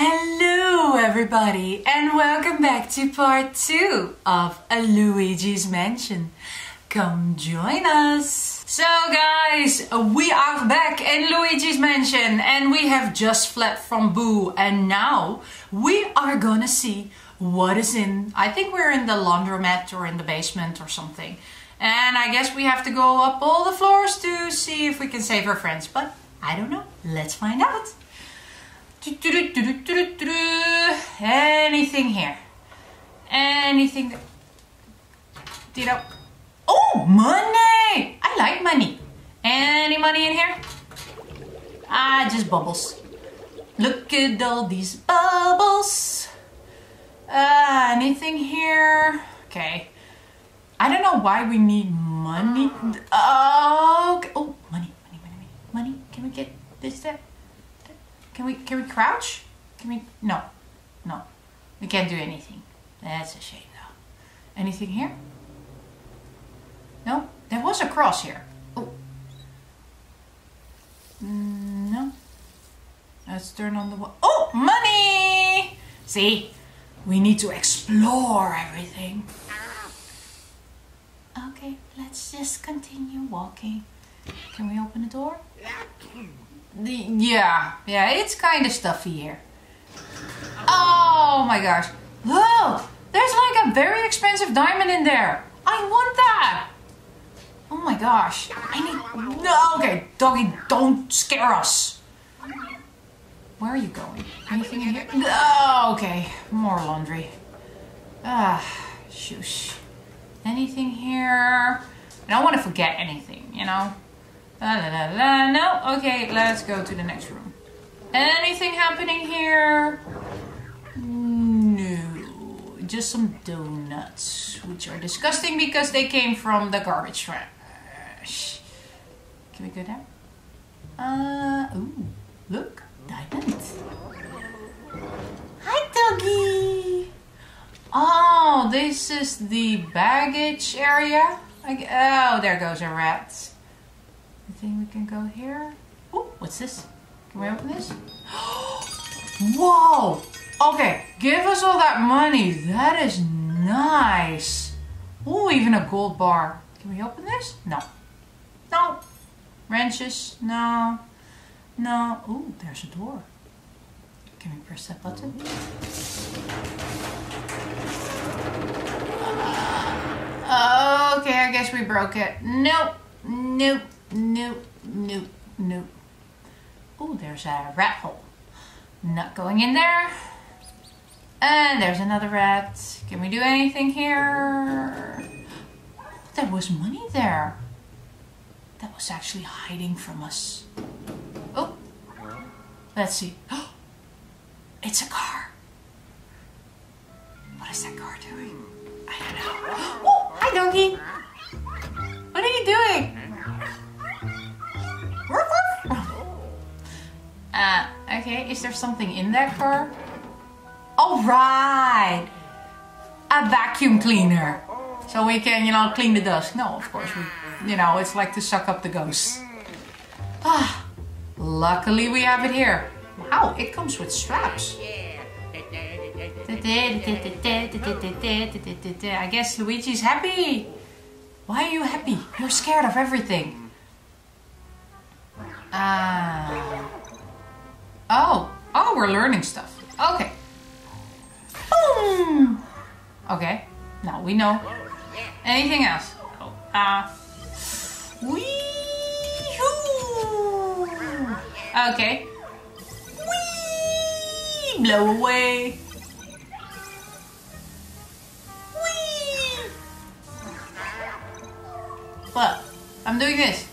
Hello everybody and welcome back to part 2 of Luigi's Mansion. Come join us! So guys, we are back in Luigi's Mansion and we have just fled from Boo and now we are gonna see what is in... I think we're in the laundromat or in the basement or something. And I guess we have to go up all the floors to see if we can save our friends, but I don't know. Let's find out! Anything here? Anything? You know? Oh, money! I like money. Any money in here? Ah, just bubbles. Look at all these bubbles. Anything here? Okay. I don't know why we need money. Oh, okay. Oh, money, money, money, money. Can we get this there? Can we crouch? Can we? No. No. We can't do anything. That's a shame though. Anything here? No? There was a cross here. Oh. No. Let's turn on the wall. Oh! Money! See? We need to explore everything. Okay. Let's just continue walking. Can we open the door? Yeah, it's kind of stuffy here. Oh my gosh. Whoa, there's like a very expensive diamond in there. I want that. Oh my gosh. I need... No, okay, doggy, don't scare us. Where are you going? Anything in here? Oh, okay, more laundry. Shush. Anything here? I don't want to forget anything, you know? La, la, la, la. No, okay, let's go to the next room. Anything happening here? No, just some donuts, which are disgusting because they came from the garbage trash. Can we go down? Ooh, look, diamonds. Hi, doggy. Oh, this is the baggage area. Oh, there goes a rat. I think we can go here. Oh, what's this? Can we open this? Whoa! Okay, give us all that money. That is nice. Oh, even a gold bar. Can we open this? No. No. Wrenches? No. No. Oh, there's a door. Can we press that button? Okay, I guess we broke it. Nope. Nope. Nope, nope, nope. Oh, there's a rat hole. Not going in there. And there's another rat. Can we do anything here? Oh, there was money there. That was actually hiding from us. Oh, let's see. Oh, it's a car. What is that car doing? I don't know. Oh, hi, doggy. What are you doing? Okay, is there something in that car? All right, a vacuum cleaner, so we can, you know, clean the dust. No, of course we, you know, it's like to suck up the ghosts. Ah, luckily we have it here. Wow, it comes with straps. I guess Luigi's happy. Why are you happy? You're scared of everything. Oh, we're learning stuff. Okay. Boom! Okay, now we know. Anything else? Oh, wee-hoo! Okay. Wee! Blow away. Wee! Well, I'm doing this.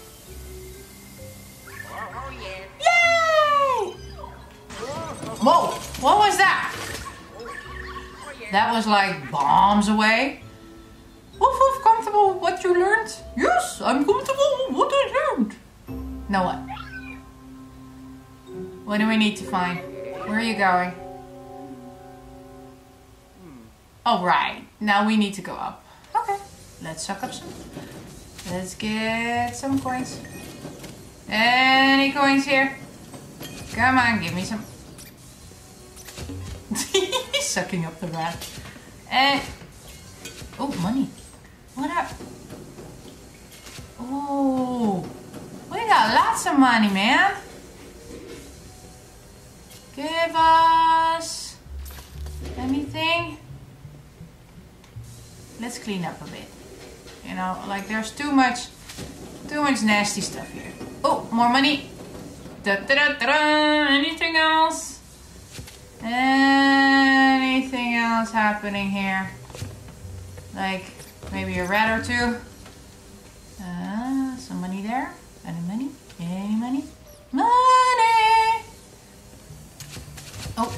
Whoa! What was that? That was like bombs away. Woof woof, comfortable with what you learned? Yes, I'm comfortable with what I learned. Now what? What do we need to find? Where are you going? Alright, now we need to go up. Okay, let's suck up some. Let's get some coins. Any coins here? Come on, give me some. He's sucking up the rat. Oh, money. What up? Oh, we got lots of money, man. Give us anything. Let's clean up a bit. You know, like there's too much nasty stuff here. Oh, more money. Da, da, da, da, da. Anything else? Anything else happening here? Like maybe a rat or two. Some money there. Any money? Any money? Money! Oh.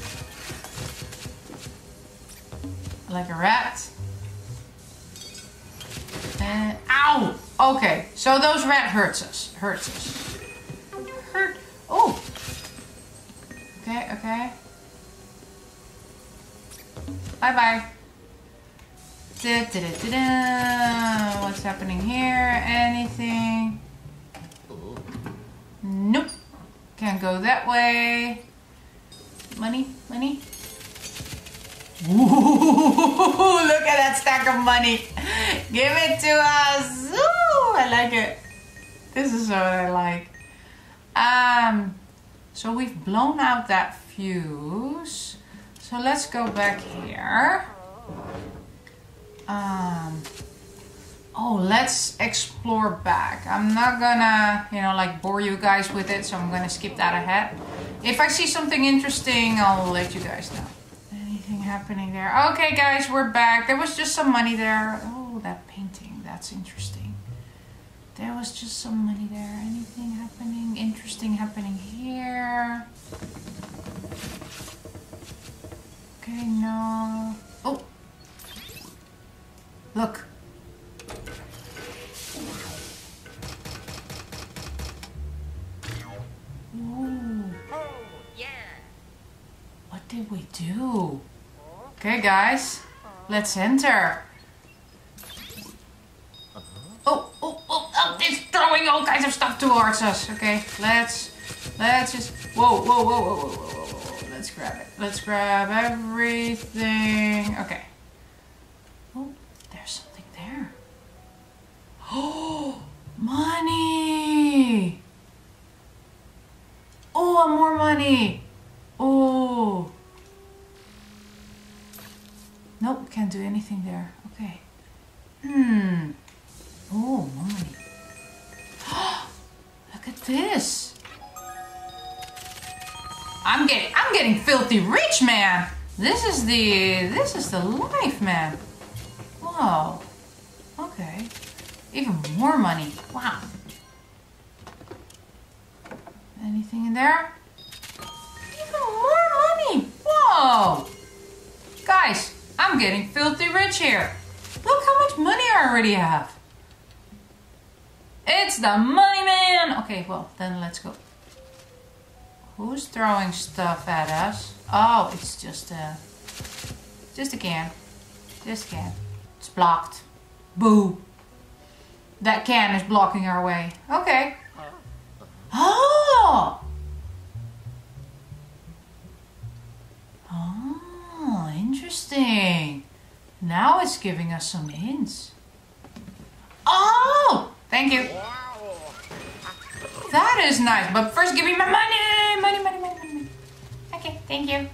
Like a rat. Ow! Okay, so those rat hurts us. Hurt. Oh! Okay, okay. Bye-bye. Da-da-da-da-da. What's happening here? Anything? Nope. Can't go that way. Money? Money? Ooh, look at that stack of money. Give it to us. Ooh, I like it. This is what I like. So we've blown out that fuse. So let's go back here. Oh, let's explore back. I'm not gonna, you know, like bore you guys with it, so I'm gonna skip that ahead. If I see something interesting, I'll let you guys know. Anything happening there? Okay, guys, we're back. There was just some money there. Oh, that painting, that's interesting. There was just some money there. Anything happening? Interesting happening here? Okay, no. Oh. Look. Ooh. What did we do? Okay, guys, let's enter. Oh, it's throwing all kinds of stuff towards us. Okay, let's just, whoa. Let's grab it. Let's grab everything. Okay. Oh, money! Oh, more money! Oh, nope, can't do anything there. Okay. Oh, more money! Look at this! I'm getting filthy rich, man. This is the life, man. Whoa. Okay. Even more money. Wow. Anything in there? Even more money. Whoa. Guys, I'm getting filthy rich here. Look how much money I already have. It's the money man. Okay, well, then let's go. Who's throwing stuff at us? Oh, it's just a can. Just a can. It's blocked. Boo. That can is blocking our way. Okay. Oh! Oh, interesting. Now it's giving us some hints. Oh! Thank you. That is nice. But first give me my money! Money. Okay, thank you.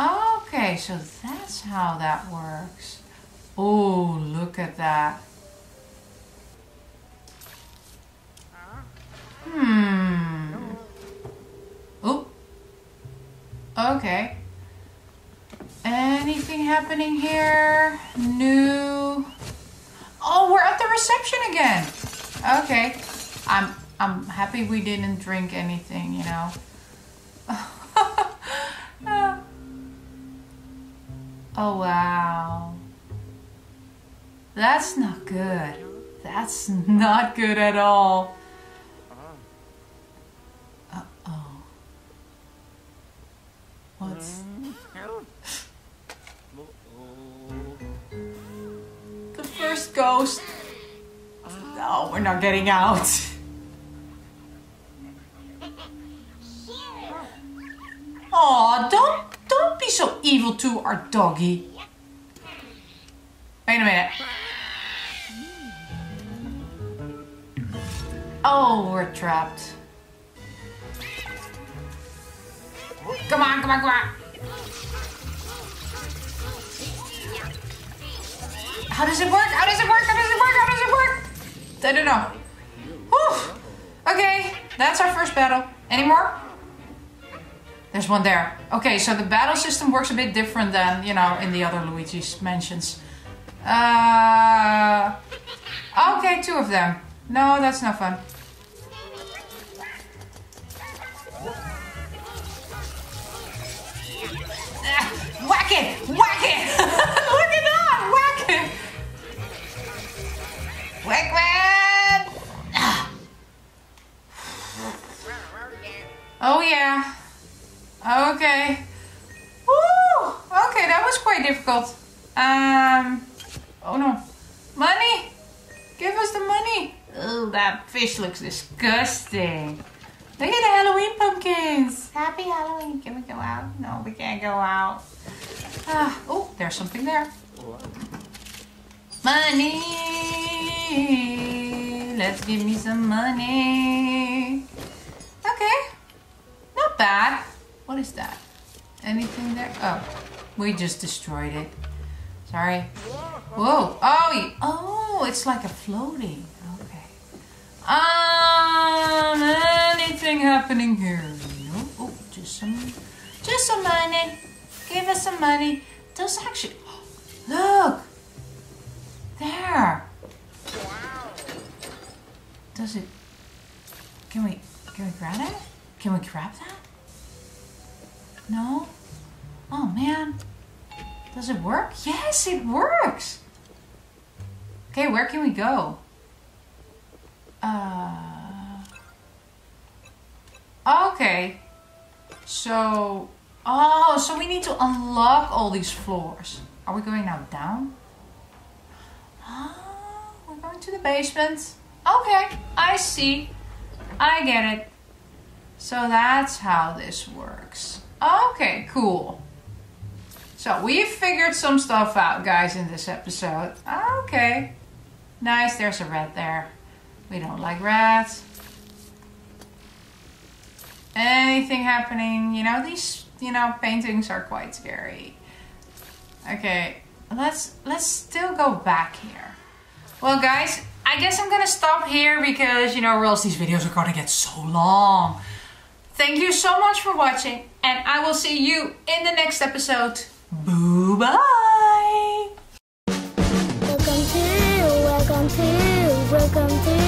Okay, so that's how that works. Oh, look at that. Oh. Okay. Anything happening here? No. Oh, we're at the reception again. Okay. I'm happy we didn't drink anything, you know. Oh wow. That's not good. That's not good at all. What's the first ghost? No, we're not getting out. Oh, don't evil to our doggy. Wait a minute. Oh, we're trapped. Come on, come on, come on. How does it work? How does it work? How does it work? How does it work? I don't know. Whew. Okay, that's our first battle. Any more? There's one there. Okay, so the battle system works a bit different than, you know, in the other Luigi's Mansions. Okay, two of them. No, that's not fun. Whack it! Whack it! Look at that! Whack it! Whack, whack! Oh yeah. Okay. Woo! Okay, that was quite difficult. Oh no. Money! Give us the money! Oh, that fish looks disgusting. Look at the Halloween pumpkins. Happy Halloween. Can we go out? No, we can't go out. Oh, there's something there. Money. Let's give me some money. Okay. Not bad. What is that? Anything there? Oh, we just destroyed it. Sorry. Whoa. Oh, oh, it's like a floating. Okay. Anything happening here? No. Oh, just some money. Give us some money. Those actually, oh, look there. Does it? Can we grab it? Can we grab that? No. Oh man. Does it work? Yes, it works. Okay, where can we go? Okay, so, oh, so we need to unlock all these floors. Are we going now down? Oh, we're going to the basement. Okay, I see. I get it. So that's how this works. Okay, cool. So we figured some stuff out, guys, in this episode. Okay, nice. There's a rat there. We don't like rats. Anything happening? You know, these, you know, paintings are quite scary. Okay, let's still go back here. Well, guys, I guess I'm gonna stop here because, you know, or else these videos are gonna get so long. Thank you so much for watching, and I will see you in the next episode. Bye-bye. Welcome to